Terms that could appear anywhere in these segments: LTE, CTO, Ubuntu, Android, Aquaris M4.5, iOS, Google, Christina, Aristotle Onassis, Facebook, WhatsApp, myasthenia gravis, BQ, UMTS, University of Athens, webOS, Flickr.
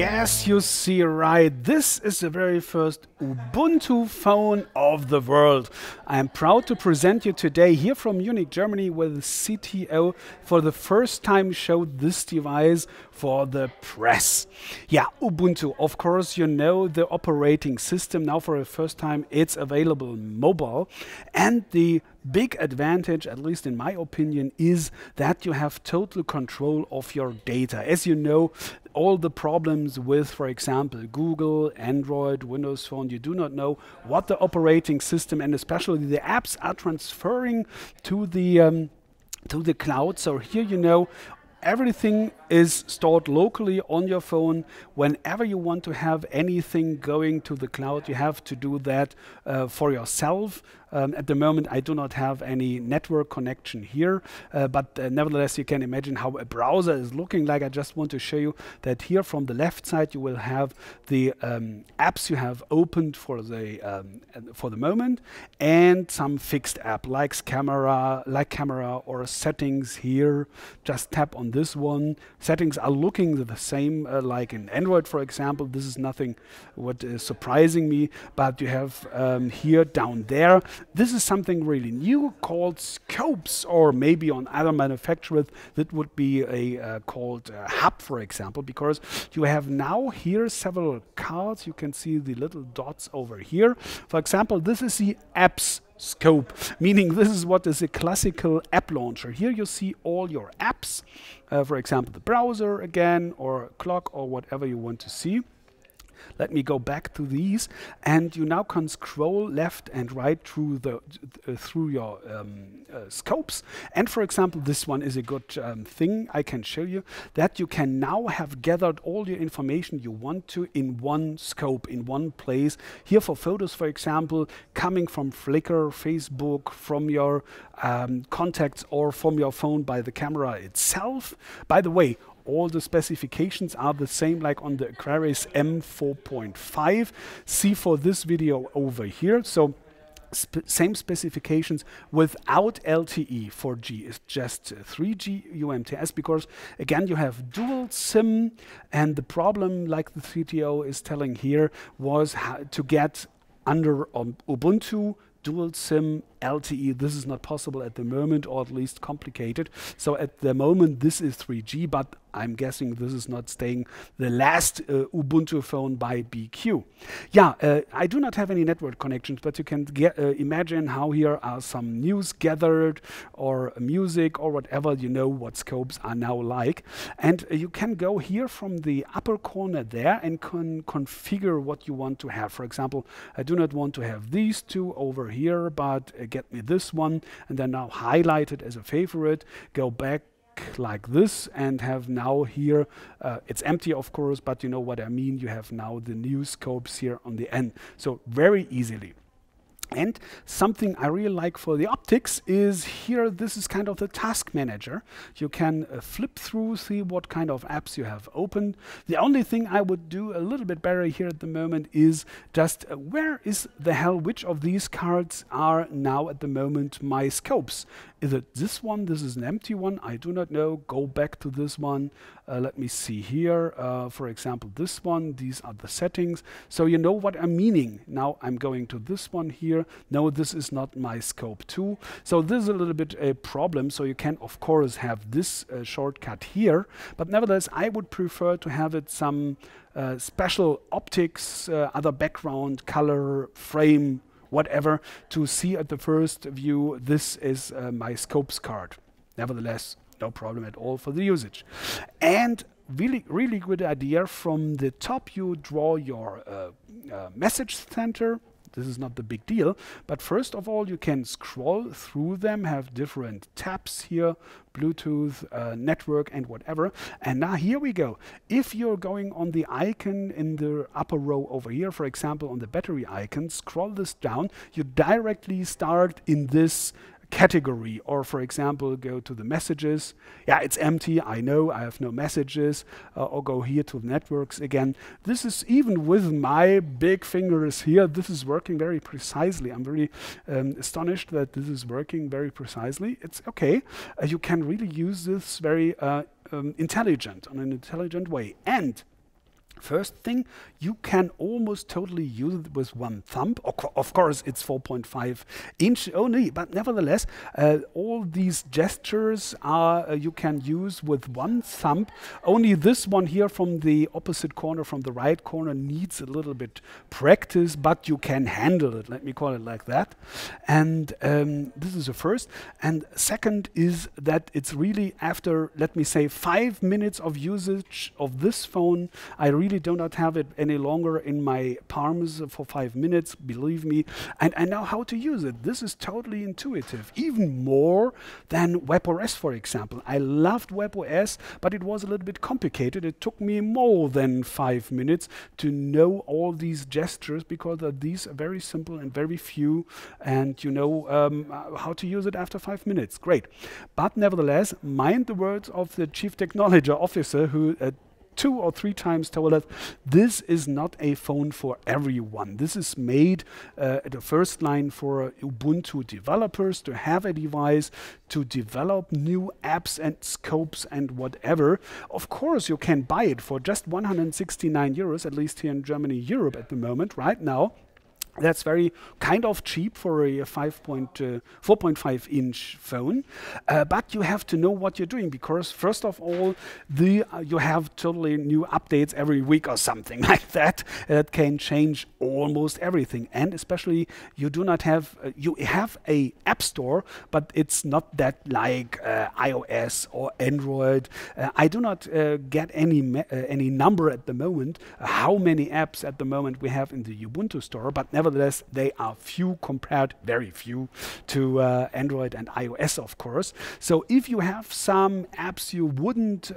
Yes, you see right. This is the very first Ubuntu phone of the world. I am proud to present you today here from Munich, Germany, where the CTO for the first time showed this device for the press. Yeah, Ubuntu, of course, you know the operating system. Now for the first time it's available mobile, and the big advantage, at least in my opinion, is that you have total control of your data. As you know, all the problems with, for example, Google, Android, Windows Phone, you do not know what the operating system and especially the apps are transferring to the cloud. So here you know everything is stored locally on your phone. Whenever you want to have anything going to the cloud, you have to do that for yourself. At the moment, I do not have any network connection here, but nevertheless, you can imagine how a browser is looking like. I just want to show you that here from the left side, you will have the apps you have opened for the moment, and some fixed app like camera or settings here. Just tap on this one. Settings are looking the same like in Android, for example. This is nothing what is surprising me, but you have here, down there, this is something really new called scopes, or maybe on other manufacturers that would be a called hub, for example, because you have now here several cards. You can see the little dots over here. For example, this is the apps scope, meaning this is what is a classical app launcher. Here you see all your apps, for example, the browser again, or clock, or whatever you want to see. Let me go back to these, and you now can scroll left and right through the through your scopes. And for example, this one is a good thing I can show you, that you can now have gathered all your information you want to in one scope, in one place. Here for photos, for example, coming from Flickr, Facebook, from your contacts, or from your phone by the camera itself. By the way, all the specifications are the same like on the Aquaris M4.5. See for this video over here. So same specifications without LTE. 4G is just 3G UMTS, because again you have dual SIM, and the problem, like the CTO is telling here, was to get under Ubuntu dual SIM LTE. This is not possible at the moment, or at least complicated. So at the moment this is 3G, but I'm guessing this is not staying the last Ubuntu phone by BQ. Yeah, I do not have any network connections, but you can imagine how here are some news gathered, or music, or whatever. You know what scopes are now like. And you can go here from the upper corner there and configure what you want to have. For example, I do not want to have these two over here, but get me this one, and then now highlight it as a favorite. Go back like this and have now here, it's empty of course, but you know what I mean, you have now the new scopes here on the end, so very easily. And something I really like for the optics is here, this is kind of the task manager. You can flip through, see what kind of apps you have opened. The only thing I would do a little bit better here at the moment is just where is the hell, which of these cards are now at the moment my scopes? Is it this one? This is an empty one. I do not know. Go back to this one. Let me see here. For example, this one. These are the settings. So you know what I'm meaning. Now I'm going to this one here. No, this is not my scope 2. So this is a little bit a problem. So you can, of course, have this shortcut here. But nevertheless, I would prefer to have it some special optics, other background, color, frame, whatever, to see at the first view this is my scopes card. Nevertheless, no problem at all for the usage. And really, really good idea, from the top you draw your message center. This is not the big deal, but first of all you can scroll through them, have different tabs here, Bluetooth, network, and whatever. And now here we go. If you're going on the icon in the upper row over here, for example on the battery icon, scroll this down, you directly start in this category, or for example go to the messages. Yeah, it's empty, I know, I have no messages. Or go here to the networks again. This is, even with my big fingers here, this is working very precisely. I'm very astonished that this is working very precisely. It's okay. You can really use this very intelligent, in an intelligent way. And First thing, you can almost totally use it with one thumb. Of course, it's 4.5 inch only, but nevertheless, all these gestures are you can use with one thumb. Only this one here from the opposite corner, from the right corner, needs a little bit practice, but you can handle it. Let me call it like that. And this is the first. And second is that it's really after, let me say, 5 minutes of usage of this phone, I really do not have it any longer in my palms for 5 minutes, believe me, and I know how to use it. This is totally intuitive, even more than webOS, for example. I loved webOS, but it was a little bit complicated. It took me more than 5 minutes to know all these gestures, because these are very simple and very few, and you know how to use it after 5 minutes. Great. But nevertheless, mind the words of the chief technology officer, who 2 or 3 times told us, this is not a phone for everyone. This is made at the first line for Ubuntu developers to have a device to develop new apps and scopes and whatever. Of course, you can buy it for just 169 euros, at least here in Germany, Europe at the moment, right now. That's very kind of cheap for a 4.5-inch phone, but you have to know what you're doing, because first of all, you have totally new updates every week or something like that. That can change almost everything, and especially you do not have you have a app store, but it's not that like iOS or Android. I do not get any number at the moment how many apps at the moment we have in the Ubuntu store, but nevertheless, they are few compared, very few, to Android and iOS, of course. So if you have some apps you wouldn't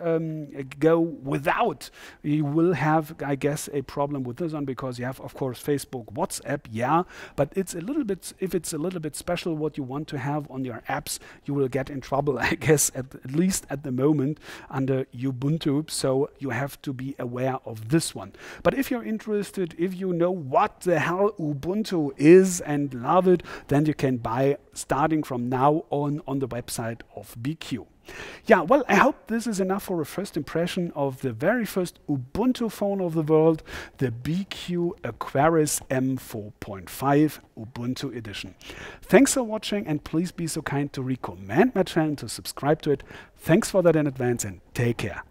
go without, you will have, I guess, a problem with this one, because you have, of course, Facebook, WhatsApp, yeah, but it's a little bit, if it's a little bit special what you want to have on your apps, you will get in trouble, I guess, at least at the moment under Ubuntu. So you have to be aware of this one. But if you're interested, if you know what the hell Ubuntu is and love it, then you can buy starting from now on the website of BQ. Yeah, well, I hope this is enough for a first impression of the very first Ubuntu phone of the world, the BQ Aquaris M4.5 Ubuntu edition. Thanks for watching, and please be so kind to recommend my channel, to subscribe to it. Thanks for that in advance, and take care.